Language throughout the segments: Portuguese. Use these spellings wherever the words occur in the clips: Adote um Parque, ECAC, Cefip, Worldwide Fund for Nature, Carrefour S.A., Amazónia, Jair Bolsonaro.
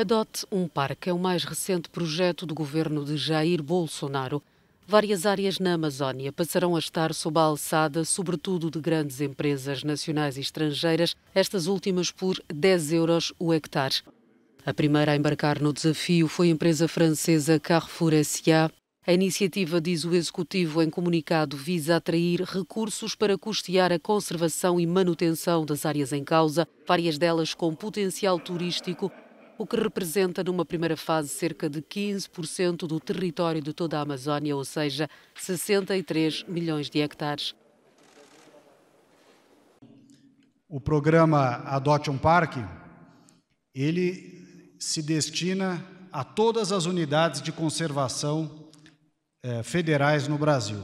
Adote um Parque é o mais recente projeto do governo de Jair Bolsonaro. Várias áreas na Amazónia passarão a estar sob a alçada, sobretudo de grandes empresas nacionais e estrangeiras, estas últimas por 10 euros o hectare. A primeira a embarcar no desafio foi a empresa francesa Carrefour S.A. A iniciativa, diz o Executivo em comunicado, visa atrair recursos para custear a conservação e manutenção das áreas em causa, várias delas com potencial turístico, o que representa numa primeira fase cerca de 15% do território de toda a Amazónia, ou seja, 63 milhões de hectares. O programa Adote um Parque, ele se destina a todas as unidades de conservação federais no Brasil,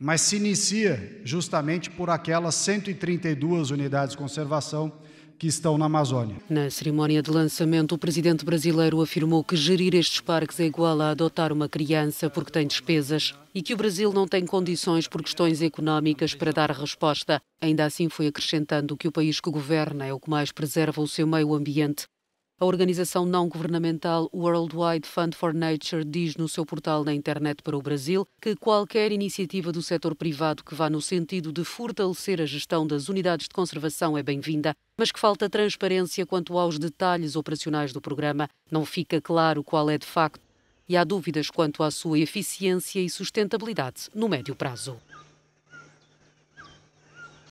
mas se inicia justamente por aquelas 132 unidades de conservação que estão na Amazónia. Na cerimónia de lançamento, o presidente brasileiro afirmou que gerir estes parques é igual a adotar uma criança porque tem despesas e que o Brasil não tem condições por questões económicas para dar resposta. Ainda assim, foi acrescentando que o país que governa é o que mais preserva o seu meio ambiente. A organização não-governamental Worldwide Fund for Nature diz no seu portal na internet para o Brasil que qualquer iniciativa do setor privado que vá no sentido de fortalecer a gestão das unidades de conservação é bem-vinda, mas que falta transparência quanto aos detalhes operacionais do programa. Não fica claro qual é de facto e há dúvidas quanto à sua eficiência e sustentabilidade no médio prazo.